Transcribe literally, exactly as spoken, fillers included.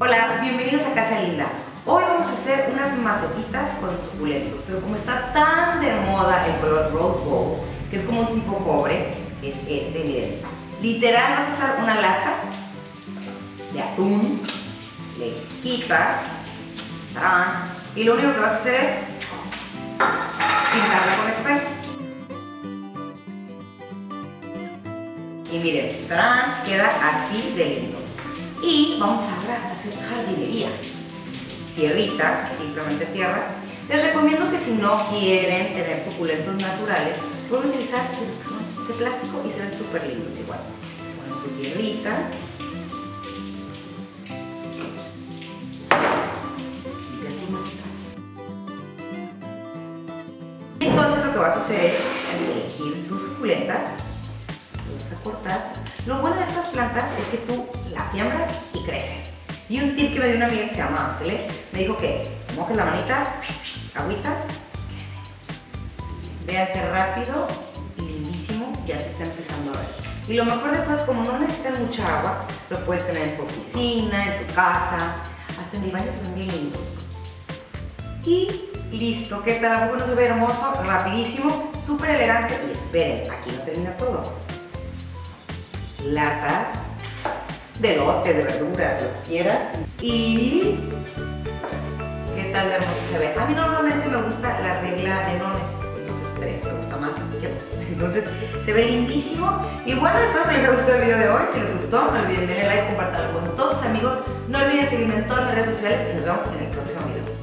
Hola, bienvenidos a Casa Linda. Hoy vamos a hacer unas macetitas con suculentos, pero como está tan de moda el color rose gold, que es como un tipo cobre, que es este, miren. Literal vas a usar una lata de atún, le quitas, ¡tarán! Y lo único que vas a hacer es pintarla con spray. Y miren, ¡tarán! Queda así de lindo. Y vamos ahora a hacer jardinería, tierrita, simplemente tierra. Les recomiendo que si no quieren tener suculentos naturales, pueden utilizar los que son de plástico y se ven súper lindos igual. Ponen tu tierrita. Limpias tus matitas. Entonces lo que vas a hacer es elegir tus suculentas, las vas a cortar. Lo bueno de estas plantas es que tú las siembras y crecen. Y un tip que me dio una amiga que se llama Ángeles, me dijo que mojes la manita, agüita, crece. Vean qué rápido y lindísimo ya se está empezando a ver. Y lo mejor de todo es como no necesitan mucha agua, lo puedes tener en tu oficina, en tu casa, hasta en mi baño son bien lindos. Y listo, ¿qué tal? ¿A poco no se ve hermoso? Rapidísimo, súper elegante. Y esperen, aquí no termina todo. Latas de lotes, de verduras, lo que quieras. Y qué tal de hermoso se ve. A mí normalmente me gusta la regla de no necesitas tres, me gusta más que dos. Entonces se ve lindísimo. Y bueno, espero que les haya gustado el video de hoy. Si les gustó, no olviden darle like, compartirlo con todos sus amigos. No olviden seguirme en todas las redes sociales y nos vemos en el próximo video.